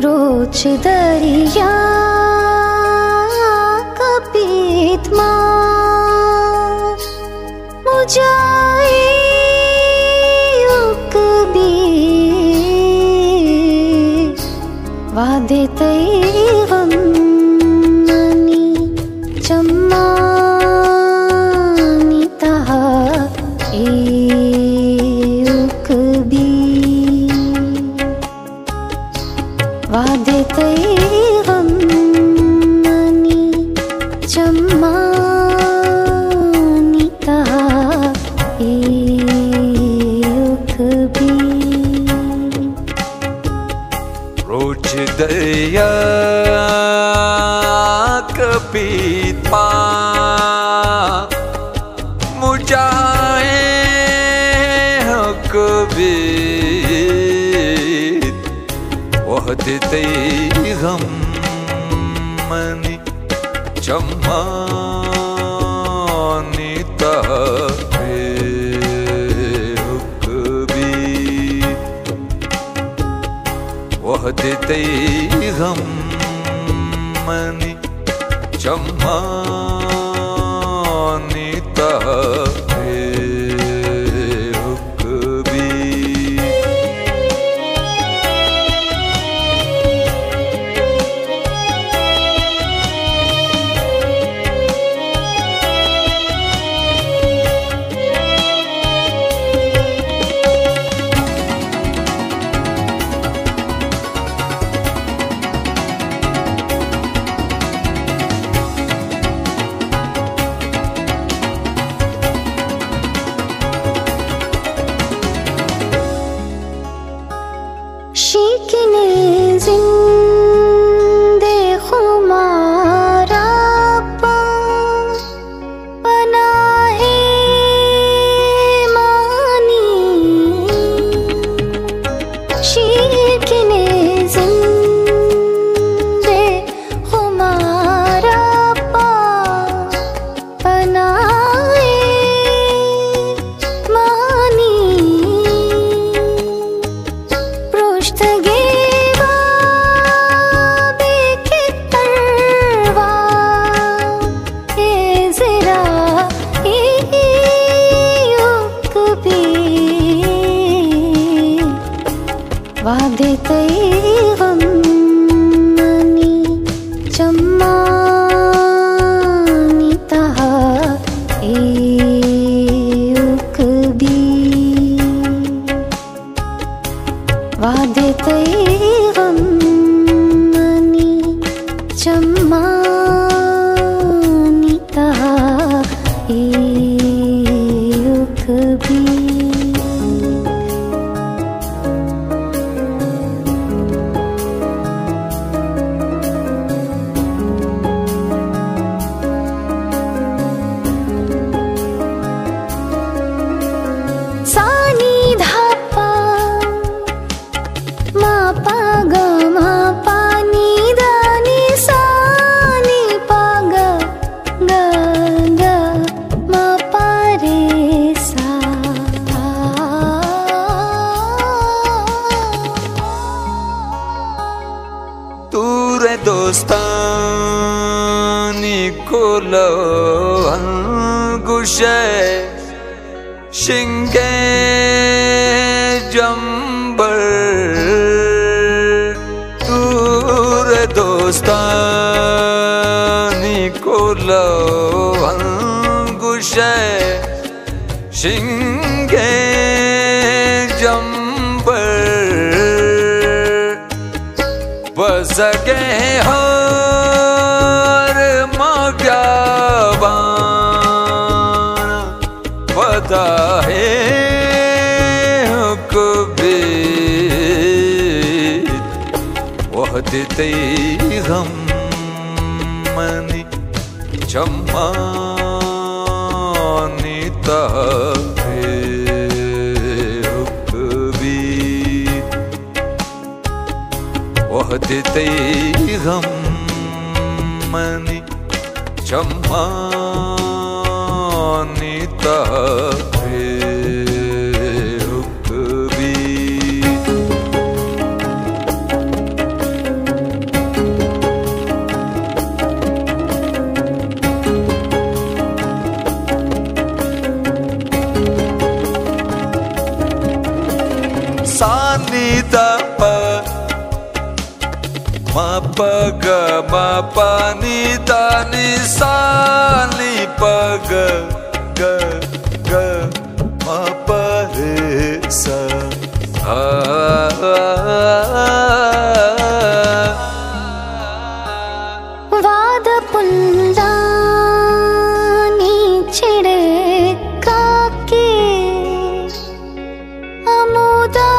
रोज दरिया का पीतमा मुझाए कभी वादे तैवम चम्मा दरिया कपीता मुझाए कभी वहदते गम मनी चम्मानी वहदते गम मनी चम्मानी सानिधप मपग मपनि दानि सानि पग ग ग मपरे सा वाद पुंदानी छिड़का के अमोदा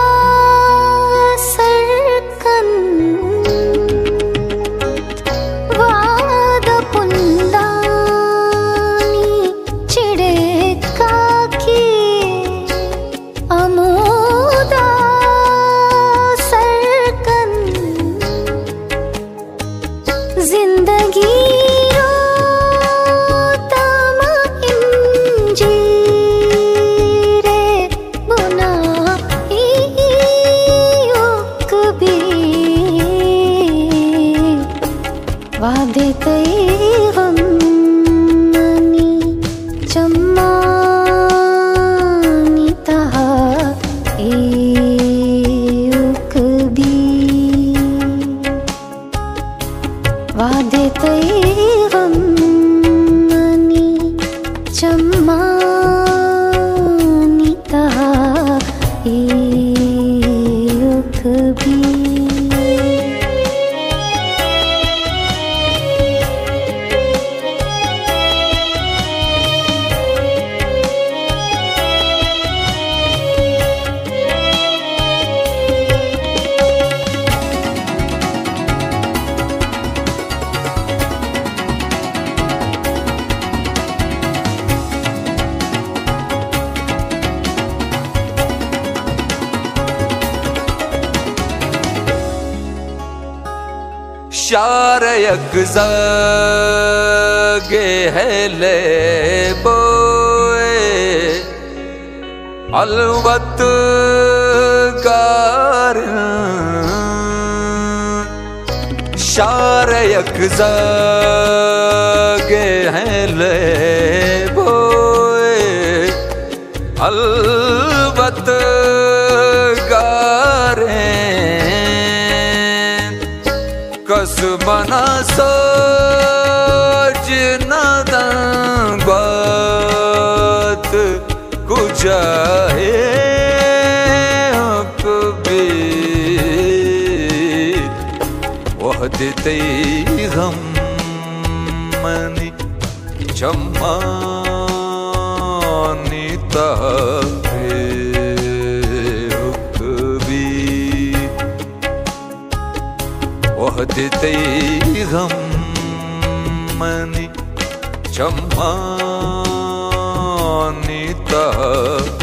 शारयक जागे हेले बोए अलवत कारण शारयक जागे हेले बोए अलवत कसबना सोच नादान बात गुजाहे कभी वहदते गम मनी चम्मानी ताहे वहदते गम मनी चम्मानी ताहे।